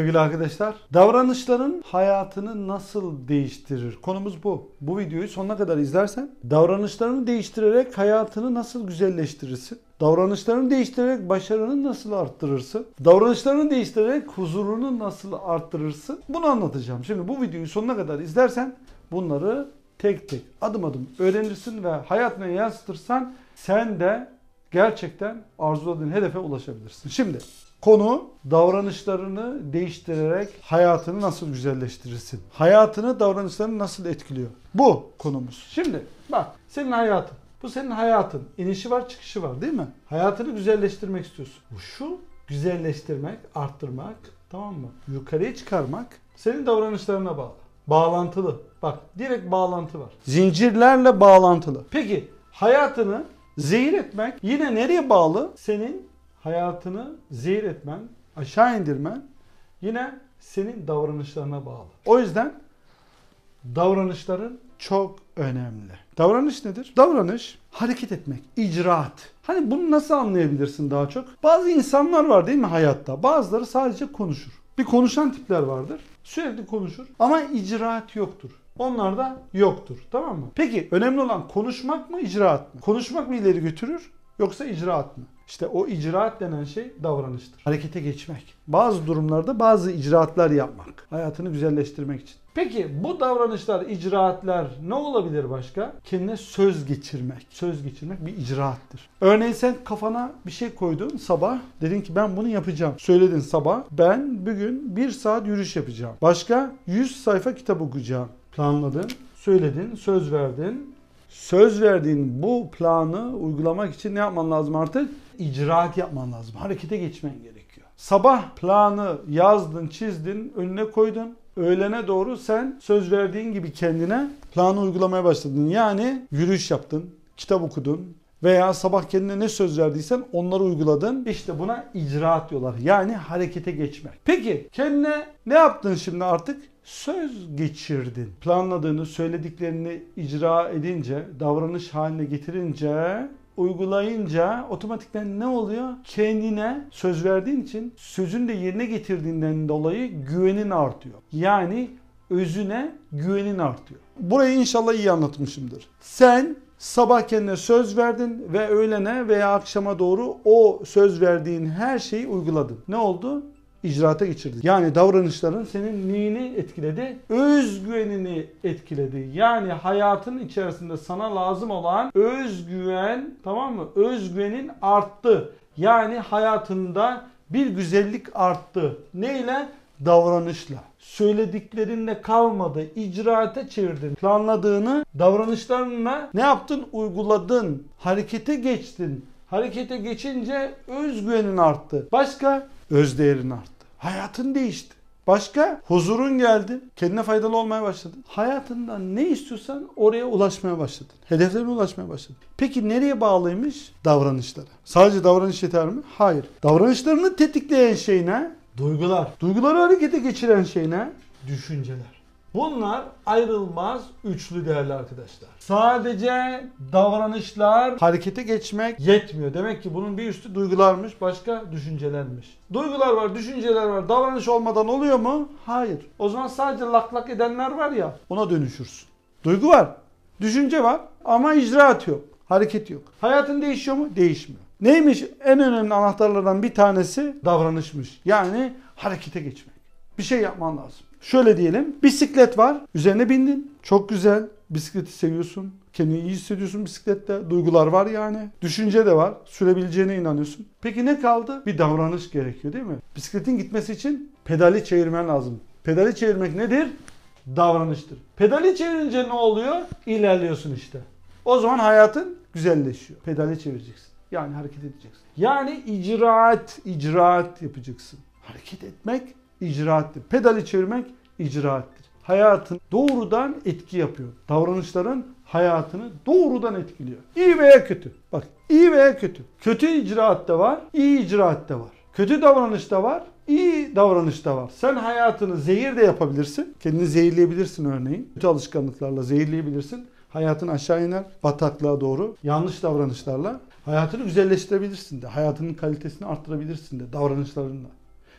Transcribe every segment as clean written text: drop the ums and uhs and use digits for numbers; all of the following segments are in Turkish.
sevgili arkadaşlar. Davranışların hayatını nasıl değiştirir? Konumuz bu. Bu videoyu sonuna kadar izlersen davranışlarını değiştirerek hayatını nasıl güzelleştirirsin? Davranışlarını değiştirerek başarını nasıl arttırırsın? Davranışlarını değiştirerek huzurunu nasıl arttırırsın? Bunu anlatacağım. Şimdi bu videoyu sonuna kadar izlersen bunları tek tek adım adım öğrenirsin ve hayatına yansıtırsan sen de gerçekten arzuladığın hedefe ulaşabilirsin. Şimdi konu davranışlarını değiştirerek hayatını nasıl güzelleştirirsin? Hayatını davranışlarını nasıl etkiliyor? Bu konumuz. Şimdi bak senin hayatın. Bu senin hayatın. İnişi var, çıkışı var değil mi? Hayatını güzelleştirmek istiyorsun. Şu güzelleştirmek, arttırmak, tamam mı? Yukarıya çıkarmak senin davranışlarına bağlı. Bağlantılı. Bak direkt bağlantı var. Zincirlerle bağlantılı. Peki hayatını zehir etmek yine nereye bağlı? Senin hayatını zehir etmen, aşağı indirmen yine senin davranışlarına bağlı. O yüzden davranışların çok önemli. Davranış nedir? Davranış hareket etmek, icraat. Hani bunu nasıl anlayabilirsin daha çok? Bazı insanlar var değil mi hayatta? Bazıları sadece konuşur. Bir konuşan tipler vardır. Sürekli konuşur ama icraat yoktur. Onlar da yoktur. Tamam mı? Peki önemli olan konuşmak mı, icraat mı? Konuşmak mı ileri götürür yoksa icraat mı? İşte o icraat denen şey davranıştır. Harekete geçmek. Bazı durumlarda bazı icraatlar yapmak. Hayatını güzelleştirmek için. Peki bu davranışlar, icraatlar ne olabilir başka? Kendine söz geçirmek. Söz geçirmek bir icraattır. Örneğin sen kafana bir şey koydun sabah. Dedin ki ben bunu yapacağım. Söyledin sabah. Ben bugün 1 saat yürüyüş yapacağım. Başka 100 sayfa kitap okuyacağım. Planladın, söyledin, söz verdin. Söz verdiğin bu planı uygulamak için ne yapman lazım artık? İcraat yapman lazım. Harekete geçmen gerekiyor. Sabah planı yazdın, çizdin, önüne koydun. Öğlene doğru sen söz verdiğin gibi kendine planı uygulamaya başladın. Yani yürüyüş yaptın, kitap okudun veya sabah kendine ne söz verdiysen onları uyguladın. İşte buna icraat diyorlar. Yani harekete geçmek. Peki kendine ne yaptın şimdi artık? Söz geçirdin. Planladığını, söylediklerini icra edince, davranış haline getirince, uygulayınca otomatikten ne oluyor? Kendine söz verdiğin için sözünü de yerine getirdiğinden dolayı güvenin artıyor. Yani özüne güvenin artıyor. Burayı inşallah iyi anlatmışımdır. Sen sabah kendine söz verdin ve öğlene veya akşama doğru o söz verdiğin her şeyi uyguladın. Ne oldu? İcraata geçirdin. Yani davranışların senin neyini etkiledi? Özgüvenini etkiledi. Yani hayatın içerisinde sana lazım olan özgüven, tamam mı? Özgüvenin arttı. Yani hayatında bir güzellik arttı. Neyle? Davranışla. Söylediklerinle kalmadı. İcraata çevirdin. Planladığını davranışlarınla ne yaptın? Uyguladın. Harekete geçtin. Harekete geçince özgüvenin arttı. Başka? Özdeğerin arttı. Hayatın değişti. Başka? Huzurun geldi. Kendine faydalı olmaya başladın. Hayatından ne istiyorsan oraya ulaşmaya başladın. Hedeflerine ulaşmaya başladın. Peki nereye bağlıymış? Davranışlara. Sadece davranış yeter mi? Hayır. Davranışlarını tetikleyen şey ne? Duygular. Duyguları harekete geçiren şey ne? Düşünceler. Bunlar ayrılmaz üçlü değerli arkadaşlar. Sadece davranışlar harekete geçmek yetmiyor. Demek ki bunun bir üstü duygularmış, başka düşüncelermiş. Duygular var, düşünceler var. Davranış olmadan oluyor mu? Hayır. O zaman sadece laklak edenler var ya, ona dönüşürsün. Duygu var, düşünce var ama icraat yok, hareket yok. Hayatın değişiyor mu? Değişmiyor. Neymiş? En önemli anahtarlardan bir tanesi davranışmış. Yani harekete geçmek. Bir şey yapman lazım. Şöyle diyelim, bisiklet var, üzerine bindin, çok güzel, bisikleti seviyorsun, kendini iyi hissediyorsun bisiklette, duygular var yani, düşünce de var, sürebileceğine inanıyorsun. Peki ne kaldı? Bir davranış gerekiyor değil mi? Bisikletin gitmesi için pedali çevirmen lazım. Pedali çevirmek nedir? Davranıştır. Pedali çevirince ne oluyor? İlerliyorsun işte. O zaman hayatın güzelleşiyor. Pedali çevireceksin, yani hareket edeceksin. Yani icraat yapacaksın. Hareket etmek icraattir. Pedali çevirmek icraattir. Hayatın doğrudan etki yapıyor. Davranışların hayatını doğrudan etkiliyor. İyi veya kötü. Bak iyi veya kötü. Kötü icraat da var, iyi icraat da var. Kötü davranış da var, iyi davranış da var. Sen hayatını zehir de yapabilirsin. Kendini zehirleyebilirsin örneğin. Kötü alışkanlıklarla zehirleyebilirsin. Hayatın aşağı iner, bataklığa doğru. Yanlış davranışlarla hayatını güzelleştirebilirsin de. Hayatının kalitesini arttırabilirsin de davranışlarınla.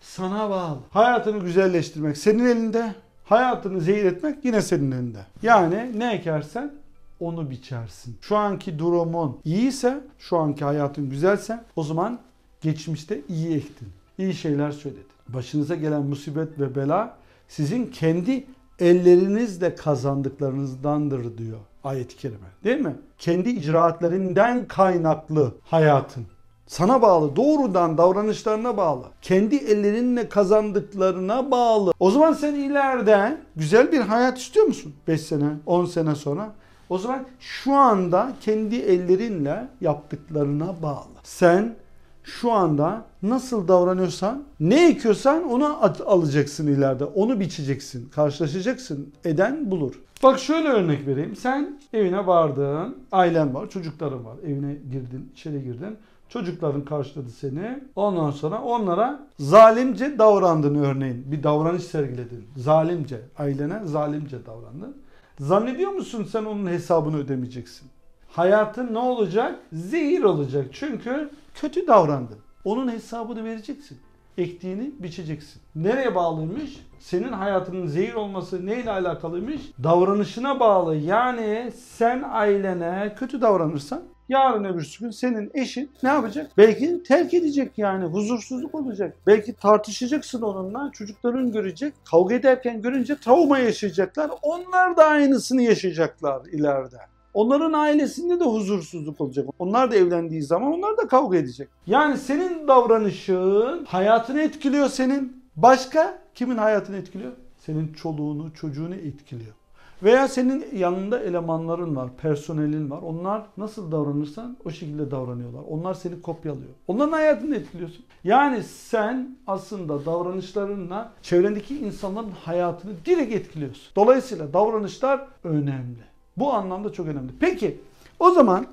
sana bağlı. Hayatını güzelleştirmek senin elinde, hayatını zehir etmek yine senin elinde. Yani ne ekersen onu biçersin. Şu anki durumun iyiyse, şu anki hayatın güzelse o zaman geçmişte iyi ektin, iyi şeyler söyledin. Başınıza gelen musibet ve bela sizin kendi ellerinizle kazandıklarınızdandır diyor ayet-i kerime. Değil mi? Kendi icraatlerinden kaynaklı hayatın. Sana bağlı, doğrudan davranışlarına bağlı. Kendi ellerinle kazandıklarına bağlı. O zaman sen ileride güzel bir hayat istiyor musun? 5 sene, 10 sene sonra. O zaman şu anda kendi ellerinle yaptıklarına bağlı. Sen şu anda nasıl davranıyorsan, ne ekiyorsan onu alacaksın ileride. Onu biçeceksin, karşılaşacaksın. Eden bulur. Bak şöyle örnek vereyim. Sen evine vardın, ailen var, çocukların var. Evine girdin, içeri girdin. Çocukların karşıladı seni. Ondan sonra onlara zalimce davrandın örneğin. Bir davranış sergiledin. Zalimce, ailene zalimce davrandın. Zannediyor musun sen onun hesabını ödemeyeceksin? Hayatın ne olacak? Zehir olacak. Çünkü kötü davrandın. Onun hesabını vereceksin. Ektiğini biçeceksin. Nereye bağlıymış? Senin hayatının zehir olması neyle alakalıymış? Davranışına bağlı. Yani sen ailene kötü davranırsan yarın öbür gün senin eşin ne yapacak? Belki terk edecek yani. Huzursuzluk olacak. Belki tartışacaksın onunla. Çocukların görecek. Kavga ederken görünce travma yaşayacaklar. Onlar da aynısını yaşayacaklar ileride. Onların ailesinde de huzursuzluk olacak. Onlar da evlendiği zaman onlar da kavga edecek. Yani senin davranışın hayatını etkiliyor senin. Başka kimin hayatını etkiliyor? Senin çoluğunu, çocuğunu etkiliyor. Veya senin yanında elemanların var, personelin var. Onlar nasıl davranırsan o şekilde davranıyorlar. Onlar seni kopyalıyor. Onların hayatını etkiliyorsun. Yani sen aslında davranışlarınla çevrendeki insanların hayatını direkt etkiliyorsun. Dolayısıyla davranışlar önemli. Bu anlamda çok önemli. Peki o zaman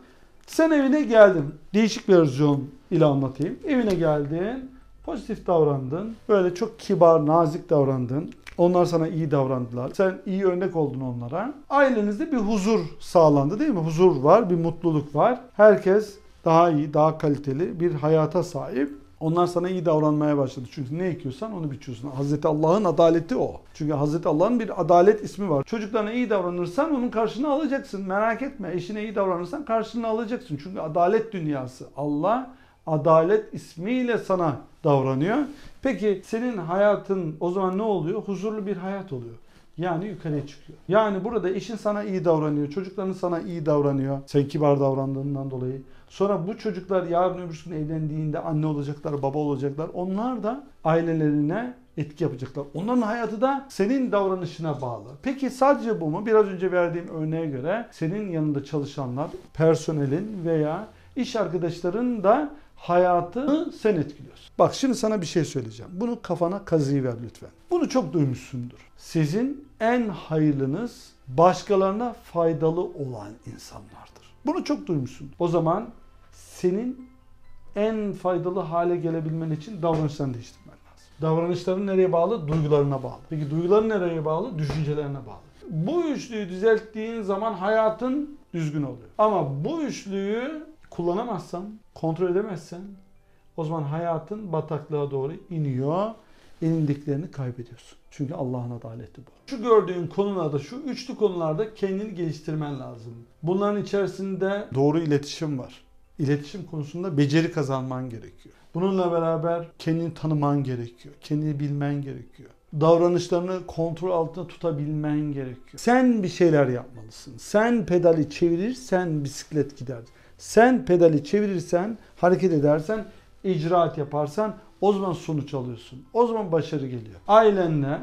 sen evine geldin. Değişik versiyon ile anlatayım. Evine geldin, pozitif davrandın. Böyle çok kibar, nazik davrandın. Onlar sana iyi davrandılar. Sen iyi örnek oldun onlara. Ailenizde bir huzur sağlandı değil mi? Huzur var, bir mutluluk var. Herkes daha iyi, daha kaliteli bir hayata sahip. Onlar sana iyi davranmaya başladı. Çünkü ne ekiyorsan onu biçiyorsun. Hazreti Allah'ın adaleti o. Çünkü Hazreti Allah'ın bir adalet ismi var. Çocuklarına iyi davranırsan onun karşılığını alacaksın. Merak etme. Eşine iyi davranırsan karşılığını alacaksın. Çünkü adalet dünyası. Allah adalet ismiyle sana davranıyor. Peki senin hayatın o zaman ne oluyor? Huzurlu bir hayat oluyor. Yani yukarıya çıkıyor. Yani burada eşin sana iyi davranıyor. Çocukların sana iyi davranıyor. Sen kibar davrandığından dolayı. Sonra bu çocuklar yarın öbür gün evlendiğinde anne olacaklar, baba olacaklar. Onlar da ailelerine etki yapacaklar. Onların hayatı da senin davranışına bağlı. Peki sadece bu mu? Biraz önce verdiğim örneğe göre senin yanında çalışanlar, personelin veya iş arkadaşların da hayatını sen etkiliyorsun. Bak şimdi sana bir şey söyleyeceğim. Bunu kafana kazıyıver lütfen. Bunu çok duymuşsundur. Sizin en hayırlınız başkalarına faydalı olan insanlardır. Bunu çok duymuşsun. O zaman senin en faydalı hale gelebilmen için davranışlarını değiştirmen lazım. Davranışların nereye bağlı? Duygularına bağlı. Peki duyguların nereye bağlı? Düşüncelerine bağlı. Bu üçlüyü düzelttiğin zaman hayatın düzgün oluyor. Ama bu üçlüyü kullanamazsan, kontrol edemezsen o zaman hayatın bataklığa doğru iniyor. Elindiklerini kaybediyorsun. Çünkü Allah'ın adaleti bu. Şu gördüğün konularda, şu üçlü konularda kendini geliştirmen lazım. Bunların içerisinde doğru iletişim var. İletişim konusunda beceri kazanman gerekiyor. Bununla beraber kendini tanıman gerekiyor. Kendini bilmen gerekiyor. Davranışlarını kontrol altında tutabilmen gerekiyor. Sen bir şeyler yapmalısın. Sen pedali çevirirsen bisiklet gider. Sen pedali çevirirsen, hareket edersen, icraat yaparsan o zaman sonuç alıyorsun. O zaman başarı geliyor. Ailenle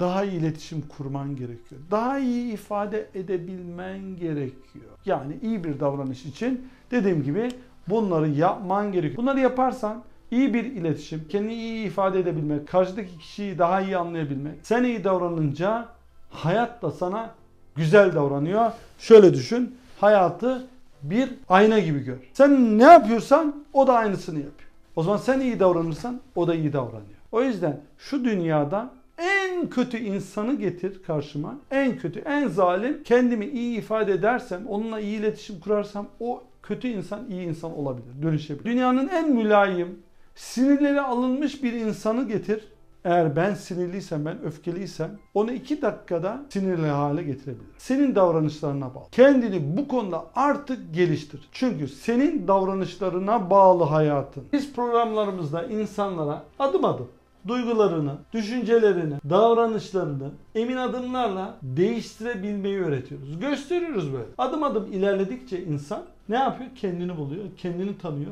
daha iyi iletişim kurman gerekiyor. Daha iyi ifade edebilmen gerekiyor. Yani iyi bir davranış için dediğim gibi bunları yapman gerekiyor. Bunları yaparsan iyi bir iletişim, kendini iyi ifade edebilmek, karşıdaki kişiyi daha iyi anlayabilmek. Sen iyi davranınca hayat da sana güzel davranıyor. Şöyle düşün, hayatı bir ayna gibi gör. Sen ne yapıyorsan o da aynısını yapıyor. O zaman sen iyi davranırsan o da iyi davranıyor. O yüzden şu dünyada en kötü insanı getir karşıma. En kötü, en zalim. Kendimi iyi ifade edersem, onunla iyi iletişim kurarsam o kötü insan iyi insan olabilir, dönüşebilir. Dünyanın en mülayim, Sinirleri alınmış bir insanı getir. Eğer ben sinirliysem, ben öfkeliysem onu 2 dakikada sinirli hale getirebilirim. Senin davranışlarına bağlı. Kendini bu konuda artık geliştir. Çünkü senin davranışlarına bağlı hayatın. Biz programlarımızda insanlara adım adım duygularını, düşüncelerini, davranışlarını emin adımlarla değiştirebilmeyi öğretiyoruz. Gösteriyoruz böyle. Adım adım ilerledikçe insan ne yapıyor? Kendini buluyor, kendini tanıyor.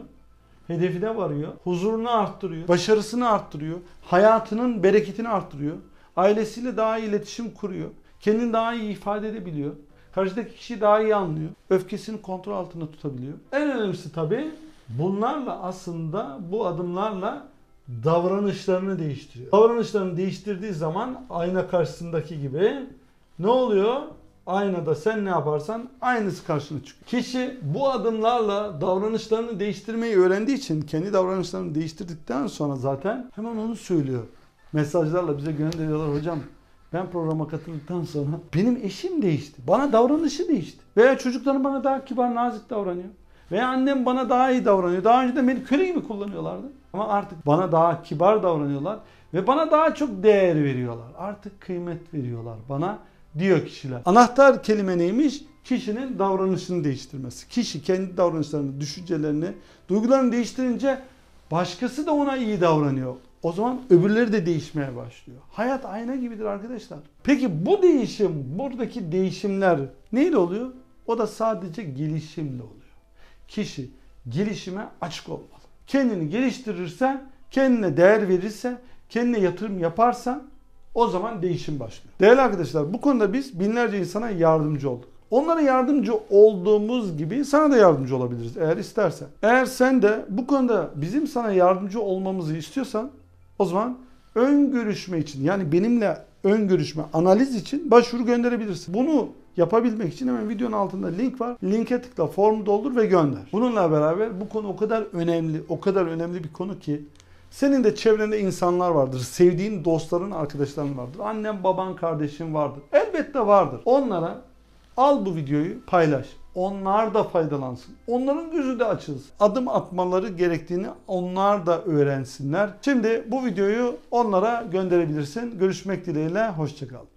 Hedefine varıyor, huzurunu arttırıyor, başarısını arttırıyor, hayatının bereketini arttırıyor, ailesiyle daha iyi iletişim kuruyor, kendini daha iyi ifade edebiliyor, karşıdaki kişiyi daha iyi anlıyor, öfkesini kontrol altında tutabiliyor. En önemlisi tabii bunlarla aslında bu adımlarla davranışlarını değiştiriyor. Davranışlarını değiştirdiği zaman ayna karşısındaki gibi ne oluyor? Aynada sen ne yaparsan aynısı karşına çıkıyor. Kişi bu adımlarla davranışlarını değiştirmeyi öğrendiği için kendi davranışlarını değiştirdikten sonra zaten hemen onu söylüyor. Mesajlarla bize gönderiyorlar. Hocam ben programa katıldıktan sonra benim eşim değişti. Bana davranışı değişti. Veya çocuklarım bana daha kibar, nazik davranıyor. Veya annem bana daha iyi davranıyor. Daha önce de beni köle gibi kullanıyorlardı. Ama artık bana daha kibar davranıyorlar. Ve bana daha çok değer veriyorlar. Artık kıymet veriyorlar bana. Diyor kişiler. Anahtar kelime neymiş? Kişinin davranışını değiştirmesi. Kişi kendi davranışlarını, düşüncelerini, duygularını değiştirince başkası da ona iyi davranıyor. O zaman öbürleri de değişmeye başlıyor. Hayat ayna gibidir arkadaşlar. Peki bu değişim, buradaki değişimler neyle oluyor? O da sadece gelişimle oluyor. Kişi gelişime açık olmalı. Kendini geliştirirsen, kendine değer verirsen, kendine yatırım yaparsan o zaman değişim başlıyor. Değerli arkadaşlar, bu konuda biz binlerce insana yardımcı olduk. Onlara yardımcı olduğumuz gibi sana da yardımcı olabiliriz eğer istersen. Eğer sen de bu konuda bizim sana yardımcı olmamızı istiyorsan o zaman ön görüşme için, yani benimle ön görüşme, analiz için başvuru gönderebilirsin. Bunu yapabilmek için hemen videonun altında link var. Linke tıkla, formu doldur ve gönder. Bununla beraber bu konu o kadar önemli, o kadar önemli bir konu ki senin de çevrende insanlar vardır. Sevdiğin dostların, arkadaşların vardır. Annen, baban, kardeşin vardır. Elbette vardır. Onlara al bu videoyu, paylaş. Onlar da faydalansın. Onların gözü de açılsın. Adım atmaları gerektiğini onlar da öğrensinler. Şimdi bu videoyu onlara gönderebilirsin. Görüşmek dileğiyle. Hoşça kal.